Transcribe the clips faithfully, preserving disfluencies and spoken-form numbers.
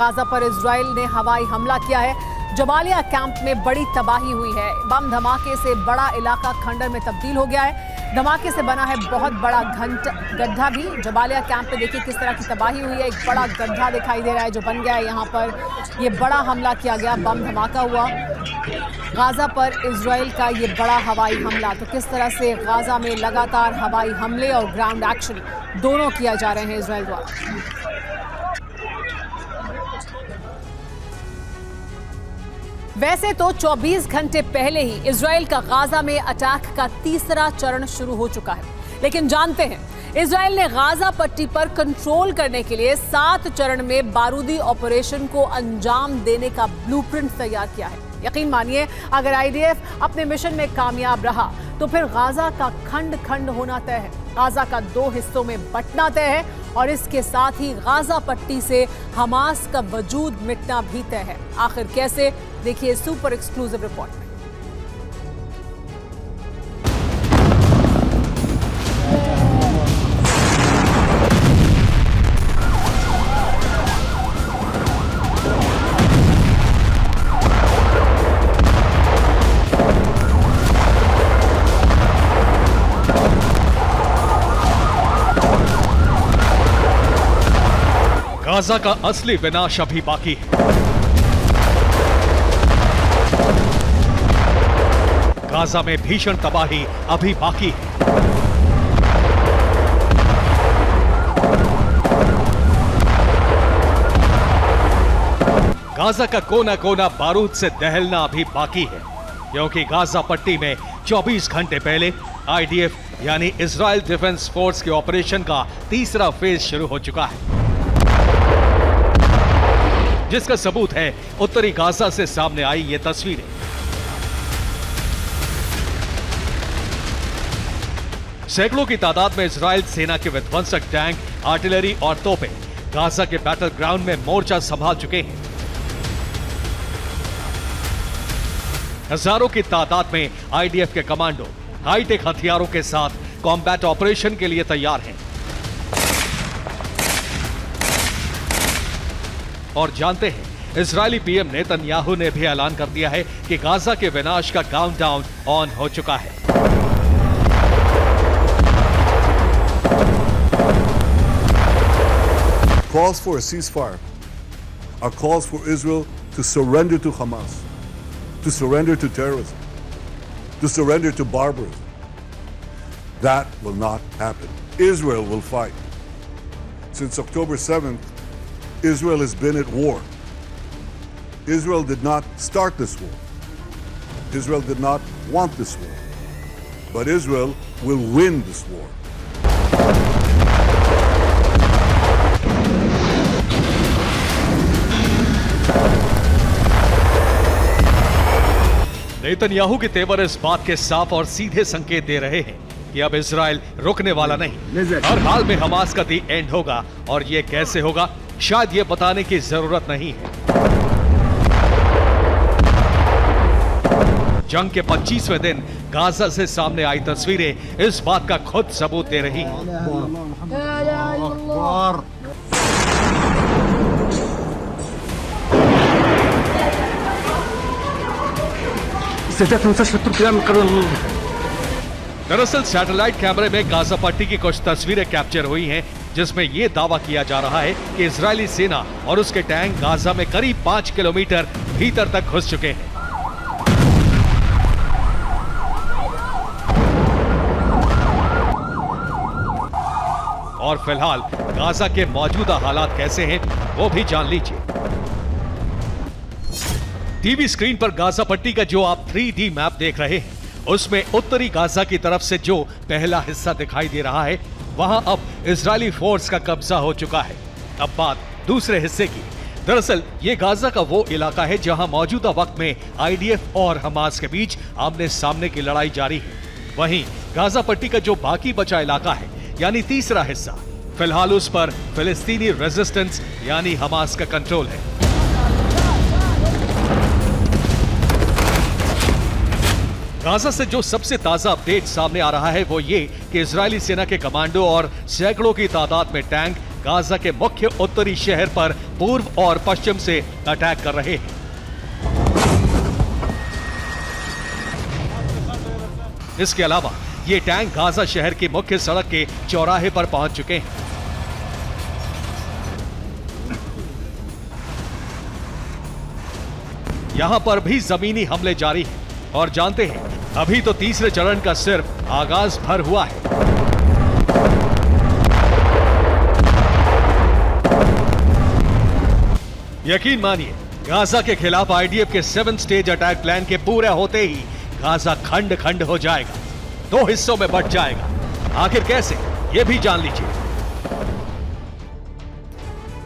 Gaza पर Israel ने हवाई हमला किया है। जबालिया कैंप में बड़ी तबाही हुई है। बम धमाके से बड़ा इलाका खंडर में तब्दील हो गया है। धमाके से बना है बहुत बड़ा गड्ढा भी। जबालिया कैंप में देखिए किस तरह की तबाही हुई है। एक बड़ा गड्ढा दिखाई दे रहा है जो बन गया है। यहाँ पर ये बड़ा हमला किया गया, बम धमाका हुआ। गाजा पर इजरायल का ये बड़ा हवाई हमला, तो किस तरह से गाजा में लगातार हवाई हमले और ग्राउंड एक्शन दोनों किया जा रहे हैं इजरायल द्वारा। वैसे तो चौबीस घंटे पहले ही इजरायल का गाजा में अटैक का तीसरा चरण शुरू हो चुका है, लेकिन जानते हैं इजरायल ने गाजा पट्टी पर कंट्रोल करने के लिए सात चरण में बारूदी ऑपरेशन को अंजाम देने का ब्लूप्रिंट तैयार किया है। यकीन मानिए, अगर आईडीएफ अपने मिशन में कामयाब रहा तो फिर गाजा का खंड खंड होना तय है, गाजा का दो हिस्सों में बंटना तय है और इसके साथ ही गाजा पट्टी से हमास का वजूद मिटना भी तय है। आखिर कैसे, देखिए सुपर एक्सक्लूसिव रिपोर्ट में। गाजा का असली विनाश अभी बाकी है। गाजा में भीषण तबाही अभी बाकी है। गाजा का कोना कोना बारूद से दहलना अभी बाकी है, क्योंकि गाजा पट्टी में चौबीस घंटे पहले आईडीएफ यानी इजरायल डिफेंस फोर्स के ऑपरेशन का तीसरा फेज शुरू हो चुका है, जिसका सबूत है उत्तरी गाजा से सामने आई ये तस्वीरें। सैकड़ों की तादाद में इजरायल सेना के विध्वंसक टैंक, आर्टिलरी और तोपें गाजा के बैटल ग्राउंड में मोर्चा संभाल चुके हैं। हजारों की तादाद में आईडीएफ के कमांडो हाईटेक हथियारों के साथ कॉम्बैट ऑपरेशन के लिए तैयार हैं। और जानते हैं, इजरायली पीएम नेतन्याहू ने भी ऐलान कर दिया है कि गाजा के विनाश का काउंटडाउन ऑन हो चुका है। Calls for a ceasefire are calls for Israel to surrender to Hamas, to surrender to terrorism, to surrender to barbarism. That will not happen. Israel will fight. Since October seventh, Israel has been at war. Israel did not start this war. Israel did not want this war. But Israel will win this war. Netanyahu के तेवर इस बात के साफ और सीधे संकेत दे रहे हैं कि अब इजरायल रुकने वाला नहीं। हर हाल में हमास का दी एंड होगा, और ये कैसे होगा शायद ये बताने की जरूरत नहीं है। जंग के पच्चीसवें दिन गाजा से सामने आई तस्वीरें इस बात का खुद सबूत दे रही हैं। दरअसल सैटेलाइट कैमरे में गाजा पट्टी की कुछ तस्वीरें कैप्चर हुई हैं, जिसमें यह दावा किया जा रहा है कि इजरायली सेना और उसके टैंक गाजा में करीब पांच किलोमीटर भीतर तक घुस चुके हैं। और फिलहाल गाजा के मौजूदा हालात कैसे हैं वो भी जान लीजिए। टीवी स्क्रीन पर गाजा पट्टी का जो आप थ्री डी मैप देख रहे हैं, उसमें उत्तरी गाजा की तरफ से जो पहला हिस्सा दिखाई दे रहा है वहां अब इजरायली फोर्स का कब्जा हो चुका है। अब बात दूसरे हिस्से की। दरअसल ये गाजा का वो इलाका है जहां मौजूदा वक्त में आईडीएफ और हमास के बीच आमने सामने की लड़ाई जारी है। वहीं गाजा पट्टी का जो बाकी बचा इलाका है यानी तीसरा हिस्सा, फिलहाल उस पर फिलिस्तीनी रेजिस्टेंस यानी हमास का कंट्रोल है। गाजा से जो सबसे ताजा अपडेट सामने आ रहा है वो ये कि इजरायली सेना के कमांडो और सैकड़ों की तादाद में टैंक, गाजा के मुख्य उत्तरी शहर पर पूर्व और पश्चिम से अटैक कर रहे हैं। इसके अलावा ये टैंक गाजा शहर की मुख्य सड़क के चौराहे पर पहुंच चुके हैं। यहां पर भी जमीनी हमले जारी हैं और जानते हैं अभी तो तीसरे चरण का सिर्फ आगाज भर हुआ है। यकीन मानिए, गाजा के खिलाफ आईडीएफ के सेवन स्टेज अटैक प्लान के पूरे होते ही गाजा खंड खंड हो जाएगा, दो हिस्सों में बंट जाएगा। आखिर कैसे, ये भी जान लीजिए।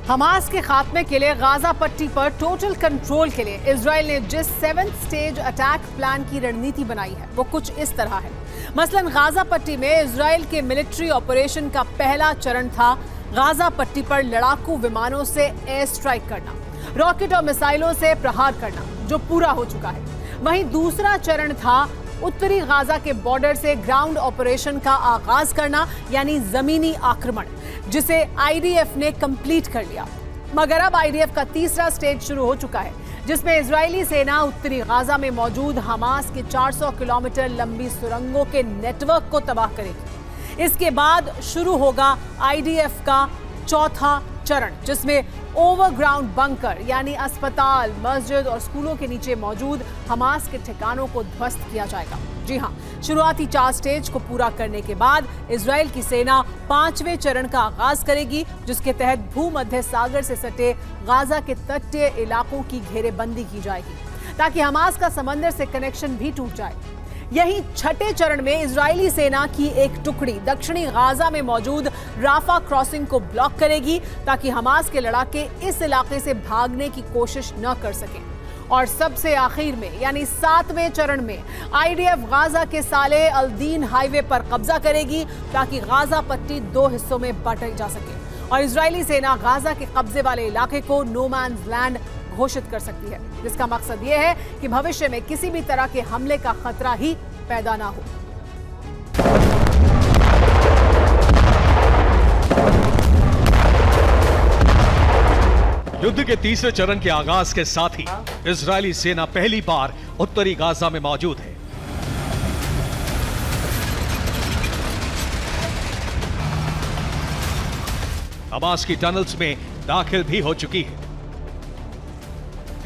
हमास के खात्मे के लिए गाजा पट्टी पर टोटल कंट्रोल के लिए इजराइल ने जिस सेवन स्टेज अटैक प्लान की रणनीति बनाई है वो कुछ इस तरह है। मसलन गाजा पट्टी में इजराइल के मिलिट्री ऑपरेशन का पहला चरण था गाजा पट्टी पर लड़ाकू विमानों से एयर स्ट्राइक करना, रॉकेट और मिसाइलों से प्रहार करना, जो पूरा हो चुका है। वहीं दूसरा चरण था उत्तरी गाजा के बॉर्डर से ग्राउंड ऑपरेशन का आगाज करना, यानी जमीनी आक्रमण, जिसे आईडीएफ ने कंप्लीट कर लिया। मगर अब आईडीएफ का तीसरा स्टेज शुरू हो चुका है, जिसमें इजरायली सेना उत्तरी गाजा में मौजूद हमास के चार सौ किलोमीटर लंबी सुरंगों के नेटवर्क को तबाह करेगी। इसके बाद शुरू होगा आईडीएफ का चौथा चरण, जिसमें ओवरग्राउंड बंकर यानी अस्पताल, मस्जिद और स्कूलों के नीचे मौजूद हमास के ठिकानों को ध्वस्त किया जाएगा। जी हां, शुरुआती चार स्टेज को पूरा करने के बाद इजराइल की सेना पांचवें चरण का आगाज करेगी, जिसके तहत भूमध्य सागर से सटे गाजा के तटीय इलाकों की घेरेबंदी की जाएगी, ताकि हमास का समंदर से कनेक्शन भी टूट जाए। यही छठे चरण में इजरायली सेना की एक टुकड़ी दक्षिणी गाजा में मौजूद राफा क्रॉसिंग को ब्लॉक करेगी, ताकि हमास के लड़ाके इस इलाके से भागने की कोशिश न कर सकें। और सबसे आखिर में यानी सातवें चरण में आईडीएफ गाजा के साले अल-दीन हाईवे पर कब्जा करेगी, ताकि गाजा पट्टी दो हिस्सों में बांटी जा सके और इजरायली सेना गाजा के कब्जे वाले इलाके को नो मैन्स लैंड घोषित कर सकती है, जिसका मकसद यह है कि भविष्य में किसी भी तरह के हमले का खतरा ही पैदा ना हो। युद्ध के तीसरे चरण के आगाज के साथ ही इजरायली सेना पहली बार उत्तरी गाजा में मौजूद है। हमास की टनल्स में दाखिल भी हो चुकी है।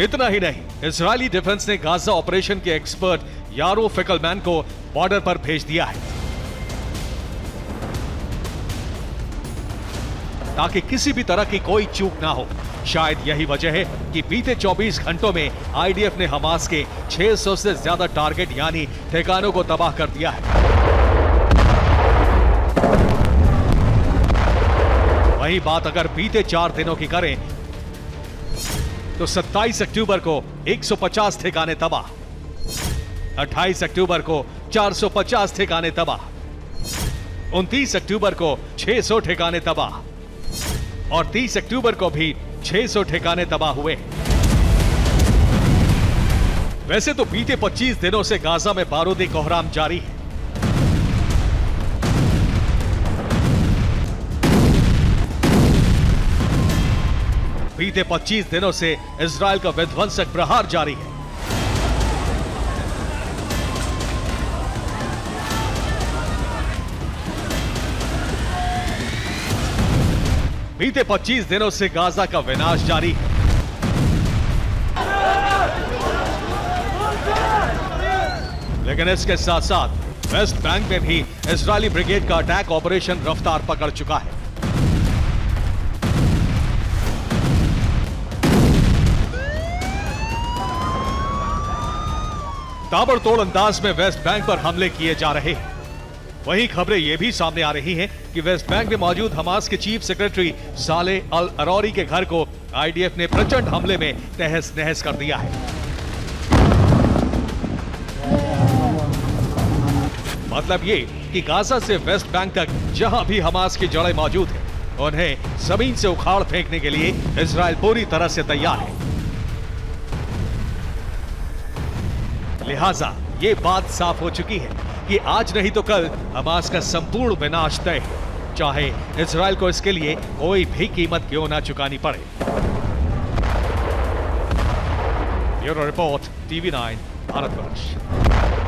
इतना ही नहीं, इजरायली डिफेंस ने गाजा ऑपरेशन के एक्सपर्ट यारो फिकलमैन को बॉर्डर पर भेज दिया है, ताकि किसी भी तरह की कोई चूक ना हो। शायद यही वजह है कि बीते चौबीस घंटों में आईडीएफ ने हमास के छह सौ से ज्यादा टारगेट यानी ठिकानों को तबाह कर दिया है। वही बात अगर बीते चार दिनों की करें तो सत्ताईस अक्टूबर को एक सौ पचास ठिकाने तबाह, अट्ठाईस अक्टूबर को चार सौ पचास ठिकाने तबाह, उनतीस अक्टूबर को छह सौ ठिकाने तबाह और तीस अक्टूबर को भी छह सौ ठिकाने तबाह हुए। वैसे तो बीते पच्चीस दिनों से गाजा में बारूदी कोहराम जारी है। बीते पच्चीस दिनों से इजराइल का विध्वंसक प्रहार जारी है। बीते पच्चीस दिनों से गाजा का विनाश जारी है। लेकिन इसके साथ साथ वेस्ट बैंक में भी इजरायली ब्रिगेड का अटैक ऑपरेशन रफ्तार पकड़ चुका है। ताबड़तोड़ अंदाज में वेस्ट बैंक पर हमले किए जा रहे हैं। वहीं खबरें ये भी सामने आ रही हैं कि वेस्ट बैंक में मौजूद हमास के चीफ सेक्रेटरी साले अल अरौरी के घर को आईडीएफ ने प्रचंड हमले में तहस नहस कर दिया है। मतलब ये कि गाजा से वेस्ट बैंक तक जहां भी हमास की जड़ें मौजूद हैं, उन्हें जमीन से उखाड़ फेंकने के लिए इजराइल पूरी तरह से तैयार है। लिहाजा ये बात साफ हो चुकी है कि आज नहीं तो कल हमास का संपूर्ण विनाश तय है, चाहे इजराइल को इसके लिए कोई भी कीमत क्यों ना चुकानी पड़े। Bureau report, TV nine Bharatvarsh.